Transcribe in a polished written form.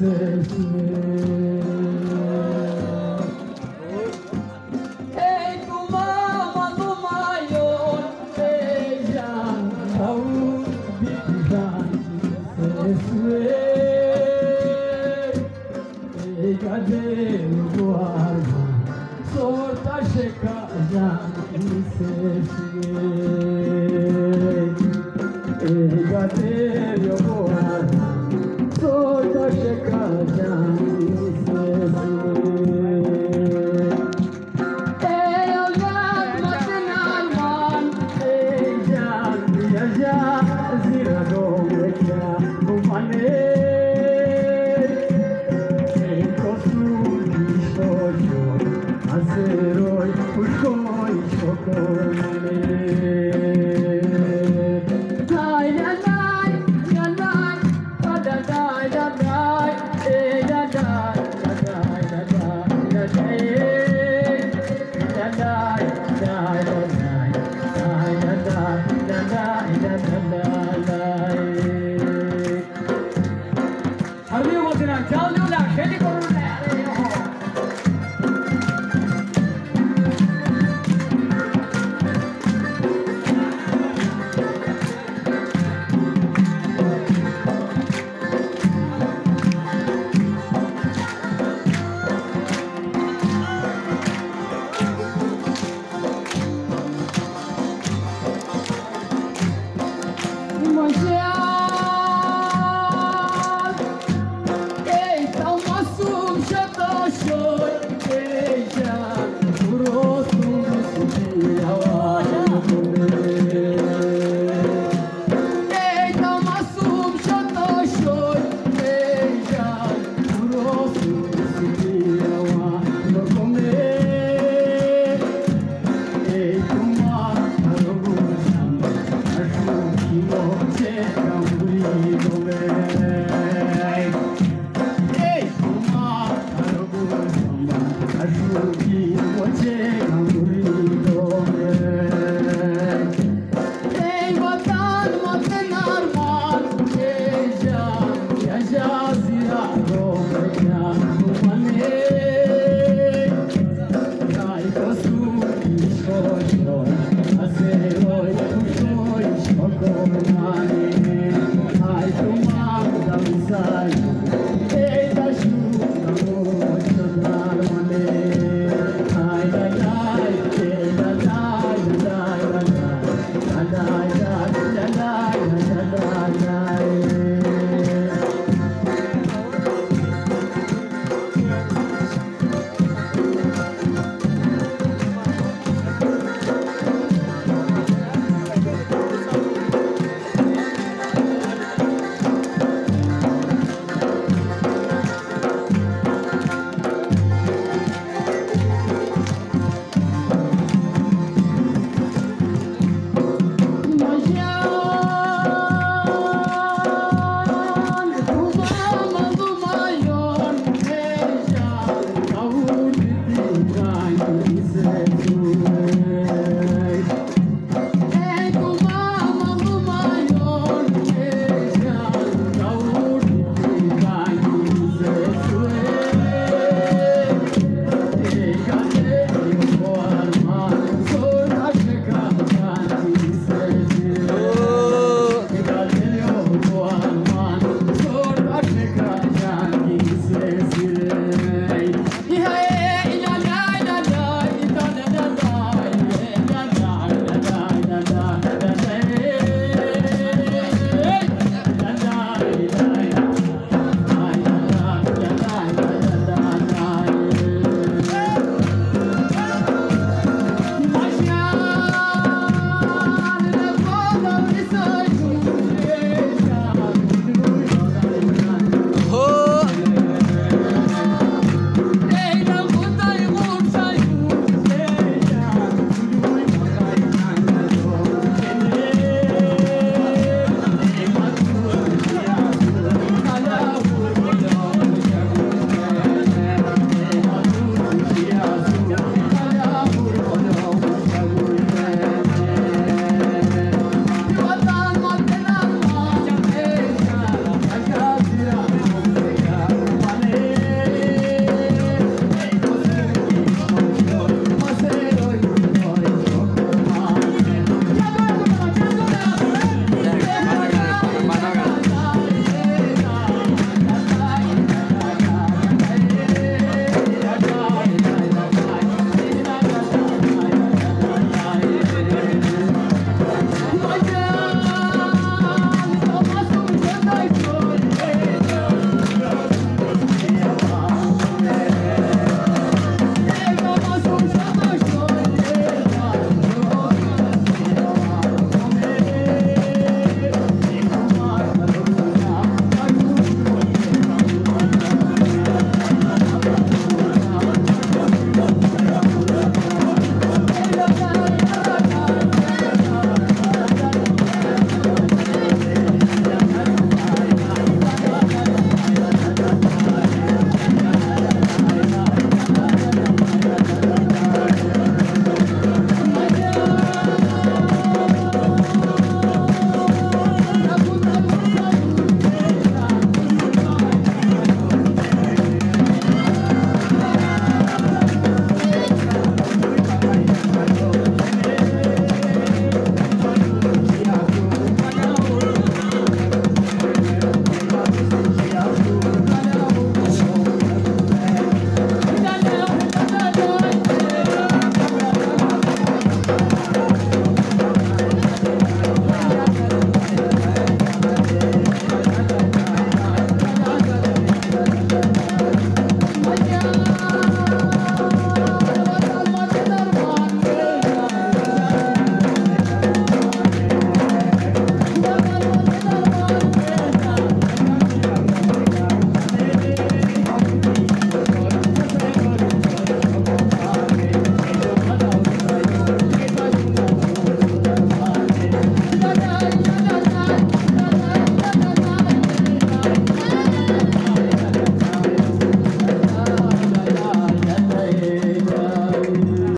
I